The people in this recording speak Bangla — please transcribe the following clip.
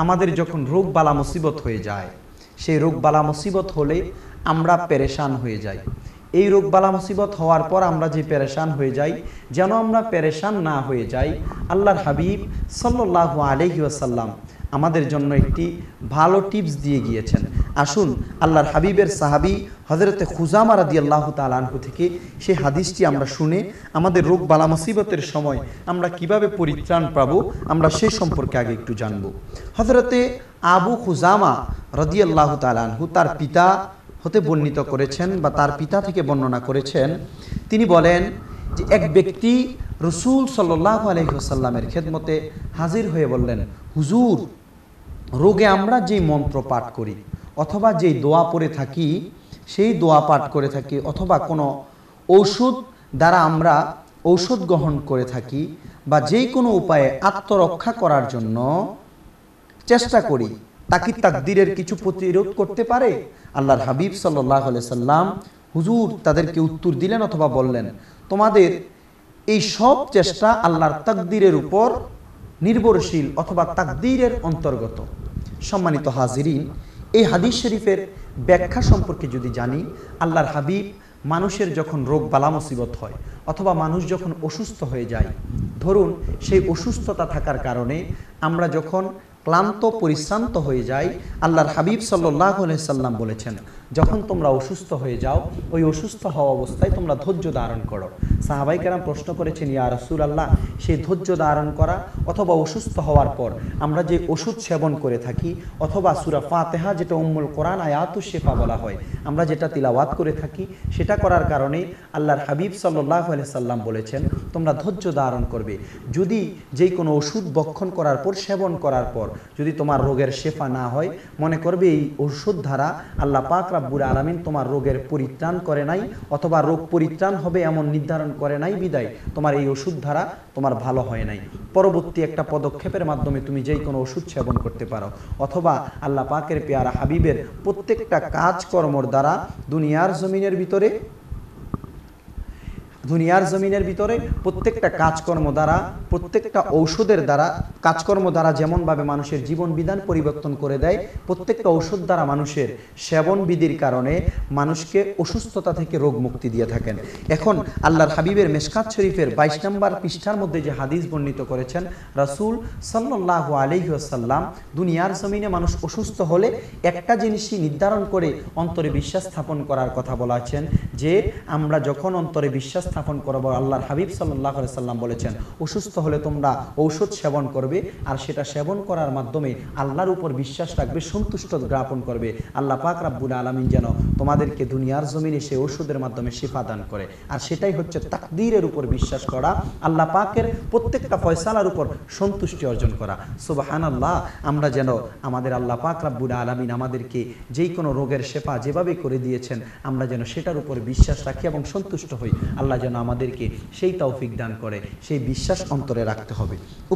आमादेर जखन रोग बाला मुसीबत हो जाए से रोग बाला मुसीबत होले आम्रा परेशान हो जाए। रोग बाला मुसीबत होवार पर आम्रा जे परेशान हो जाए जेन आम्रा परेशान ना हो जाए। आल्लाहर हबीब सल्लल्लाहु आलैहि वसल्लम आमादेर जन्य एकटी भालो टिप्स दिए गिएछेन। आसुन आल्लाहर हबीबेर साहाबी हजरते खुजामा रादियाल्लाहु ताआला आनहु थेके सेई हादिसटी आमरा शुने आमादेर रोग बाला मुसीबतेर समय आमरा किभाबे परित्राण पाबो आमरा सेई सम्पर्के आगे एकटु जानबो। हजरते आबू खुजामा रादियाल्लाहु ताआला आनहु तार पिता হতে বর্ণিত করেছেন বা তার পিতা থেকে বর্ণনা করেছেন। তিনি বলেন যে এক ব্যক্তি রাসূল সাল্লাল্লাহু আলাইহি ওয়াসাল্লামের খেদমতে হাজির হয়ে বললেন, হুজুর রোগে আমরা যে মন্ত্র পাঠ করি অথবা যেই দোয়া পড়ে থাকি সেই দোয়া পাঠ করে থাকি অথবা কোনো ঔষধ দ্বারা আমরা ঔষধ গ্রহণ করে থাকি বা যে কোনো উপায়ে আত্মরক্ষা করার জন্য চেষ্টা করি ताकि तकदीरेर किछु प्रतिरोध करते पारे। आल्लाहर हबीब सल्लल्लाहु अलैहि सल्लाम हुजूर तादेरके उत्तर दिलेन अथवा बोलें, तोमादेर एई सब चेष्टा आल्लाहर तकदीरेर उपर निर्भरशील अथवा तकदीरेर अंतर्गत। सम्मानित हाजिरिन, एई हादिस शरीफेर व्याख्या सम्पर्के यदि जानी, आल्लाहर हबीब मानुषेर जखन रोग बाला मुसीबत हय अथवा मानुष जखन असुस्थ हये जाय, धरुन सेई असुस्थता थाकार कारणे आमरा जखन क्लान्त परिश्रांत हो जाए, आल्लाहर हबीब सल्लल्लाहु अलैहि सल्लाम बोलेছেন যখন তোমরা অসুস্থ হয়ে যাও ওই অসুস্থ হওয়া অবস্থায় তোমরা ধৈর্য ধারণ করো। সাহাবাই কেরাম প্রশ্ন করেছেন, ইয়া রাসূলুল্লাহ সেই ধৈর্য ধারণ করা অথবা অসুস্থ হওয়ার পর আমরা যে ওষুধ সেবন করে থাকি অথবা সূরা ফাতিহা যেটা উম্মুল কোরআন আয়াতুশ শিফা বলা হয় আমরা যেটা তিলাওয়াত করে থাকি সেটা করার কারণে আল্লাহর হাবিব সাল্লাল্লাহু আলাইহি সাল্লাম বলেছেন তোমরা ধৈর্য ধারণ করবে। যদি যে কোনো ওষুধ ভক্ষণ করার পর সেবন করার পর যদি তোমার রোগের শেফা না হয় মনে করবে এই ওষুধ দ্বারা আল্লাহ পাক রব্বুল আলামিন তোমার রোগের পরিত্রাণ করে নাই অথবা রোগ পরিত্রাণ হবে এমন নির্ধারণ করে নাই বিদায় তোমার এই ওষুধ দ্বারা তোমার ভালো হয় নাই। পরবর্তী একটা পদক্ষেপের মাধ্যমে তুমি যেই কোনো ওষুধ সেবন করতে পারো অথবা আল্লাহ পাকের পেয়ারা হাবিবের প্রত্যেকটা কাজকর্মর দ্বারা দুনিয়ার জমিনের ভিতরে প্রত্যেকটা কাজকর্ম দ্বারা প্রত্যেকটা ঔষধের দ্বারা কাজকর্ম দ্বারা যেমনভাবে মানুষের জীবন বিধান পরিবর্তন করে দেয় প্রত্যেকটা ঔষধ দ্বারা মানুষের সেবন বিধির কারণে মানুষকে অসুস্থতা থেকে রোগ মুক্তি দিয়ে থাকেন। এখন আল্লাহর হাবিবের মিশকাত শরীফের ২২ নম্বর পৃষ্ঠার মধ্যে যে হাদিস বর্ণিত করেছেন রাসূল সাল্লাল্লাহু আলাইহি ওয়াসাল্লাম, দুনিয়ার জমিনে মানুষ অসুস্থ হলে একটা জিনিসই নির্ধারণ করে অন্তরে বিশ্বাস স্থাপন করার কথা বলেছেন যে আমরা যখন অন্তরে বিশ্বাস স্থাপন করব আল্লাহর হাবিব সাল্লাল্লাহু আলাইহি সাল্লাম বলেছেন অসুস্থ হলে তোমরা ঔষধ সেবন করবে আর সেটা সেবন করার মাধ্যমে আল্লাহর উপর বিশ্বাস রাখবে, সন্তুষ্ট জ্ঞাপন করবে। আল্লাহ পাক রব্বুল আলামিন যেন তোমাদেরকে দুনিয়ার জমিনে সেই ঔষধের মাধ্যমে শিফা দান করে, আর সেটাই হচ্ছে তাকদীরের উপর বিশ্বাস করা, আল্লাহ পাকের প্রত্যেকটা ফয়সালার উপর সন্তুষ্টি অর্জন করা। সুবহানাল্লাহ, আমরা যেন আমাদের আল্লাহ পাক রব্বুল আলামিন আমাদেরকে যেই কোনো রোগের শিফা যেভাবে করে দিয়েছেন আমরা যেন সেটার উপর বিশ্বাস রাখি এবং সন্তুষ্ট হই। আল্লাহ যেন আমাদেরকে সেই তৌফিক দান করে, সেই বিশ্বাস অন্তরে রাখতে হবে।